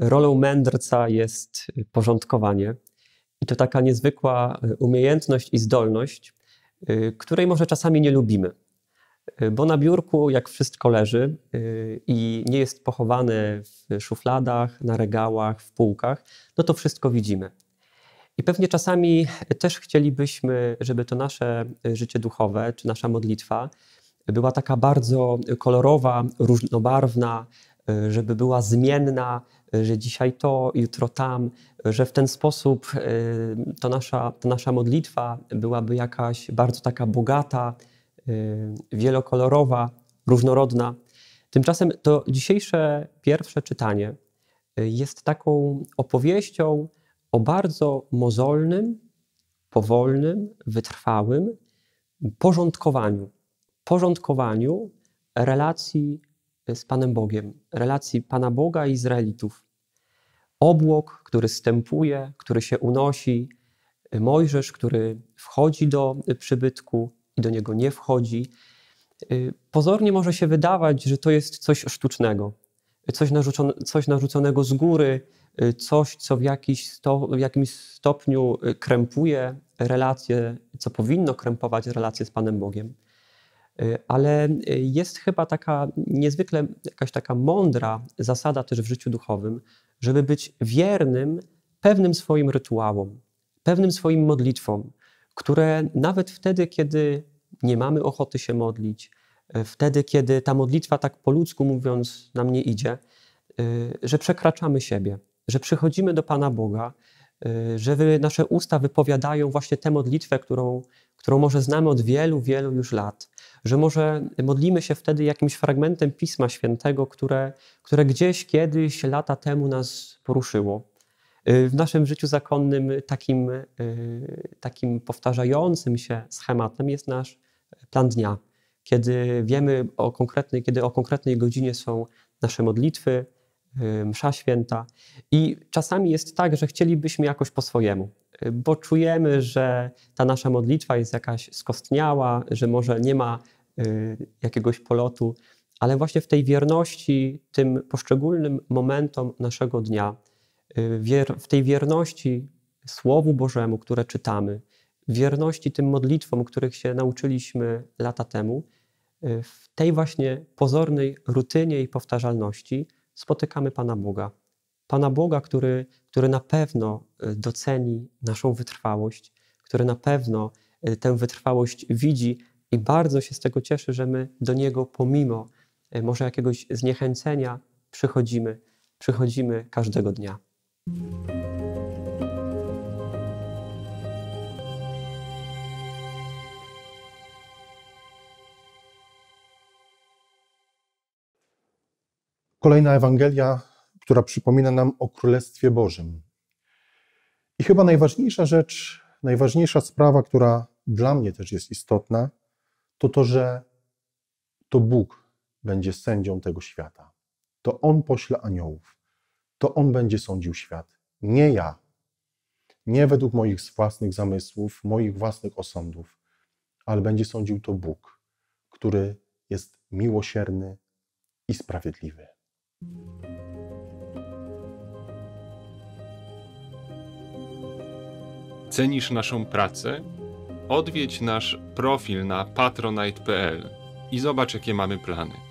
Rolą mędrca jest porządkowanie i to taka niezwykła umiejętność i zdolność, której może czasami nie lubimy, bo na biurku jak wszystko leży i nie jest pochowane w szufladach, na regałach, w półkach, no to wszystko widzimy. I pewnie czasami też chcielibyśmy, żeby to nasze życie duchowe czy nasza modlitwa była taka bardzo kolorowa, różnobarwna, żeby była zmienna, że dzisiaj to, jutro tam, że w ten sposób ta nasza modlitwa byłaby jakaś bardzo taka bogata, wielokolorowa, różnorodna. Tymczasem to dzisiejsze pierwsze czytanie jest taką opowieścią o bardzo mozolnym, powolnym, wytrwałym porządkowaniu relacji z Panem Bogiem, relacji Pana Boga i Izraelitów. Obłok, który stępuje, który się unosi, Mojżesz, który wchodzi do przybytku i do niego nie wchodzi. Pozornie może się wydawać, że to jest coś sztucznego, coś narzuconego z góry, coś, co w jakimś stopniu krępuje relacje, co powinno krępować relacje z Panem Bogiem. Ale jest chyba taka niezwykle jakaś taka mądra zasada też w życiu duchowym, żeby być wiernym pewnym swoim rytuałom, pewnym swoim modlitwom, które nawet wtedy, kiedy nie mamy ochoty się modlić, wtedy, kiedy ta modlitwa tak po ludzku mówiąc nam nie idzie, że przekraczamy siebie, że przychodzimy do Pana Boga, że nasze usta wypowiadają właśnie tę modlitwę, którą może znamy od wielu, wielu już lat, że może modlimy się wtedy jakimś fragmentem Pisma Świętego, które gdzieś kiedyś lata temu nas poruszyło. W naszym życiu zakonnym takim powtarzającym się schematem jest nasz plan dnia, kiedy wiemy kiedy o konkretnej godzinie są nasze modlitwy, msza święta i czasami jest tak, że chcielibyśmy jakoś po swojemu, bo czujemy, że ta nasza modlitwa jest jakaś skostniała, że może nie ma jakiegoś polotu, ale właśnie w tej wierności tym poszczególnym momentom naszego dnia, w tej wierności Słowu Bożemu, które czytamy, wierności tym modlitwom, których się nauczyliśmy lata temu, w tej właśnie pozornej rutynie i powtarzalności spotykamy Pana Boga. Pana Boga, który na pewno doceni naszą wytrwałość, który na pewno tę wytrwałość widzi i bardzo się z tego cieszy, że my do Niego pomimo może jakiegoś zniechęcenia przychodzimy każdego dnia. Kolejna Ewangelia, która przypomina nam o Królestwie Bożym. I chyba najważniejsza rzecz, najważniejsza sprawa, która dla mnie też jest istotna, to to, że to Bóg będzie sędzią tego świata. To On pośle aniołów. To On będzie sądził świat. Nie ja. Nie według moich własnych zamysłów, moich własnych osądów, ale będzie sądził to Bóg, który jest miłosierny i sprawiedliwy. Cenisz naszą pracę? Odwiedź nasz profil na patronite.pl i zobacz, jakie mamy plany.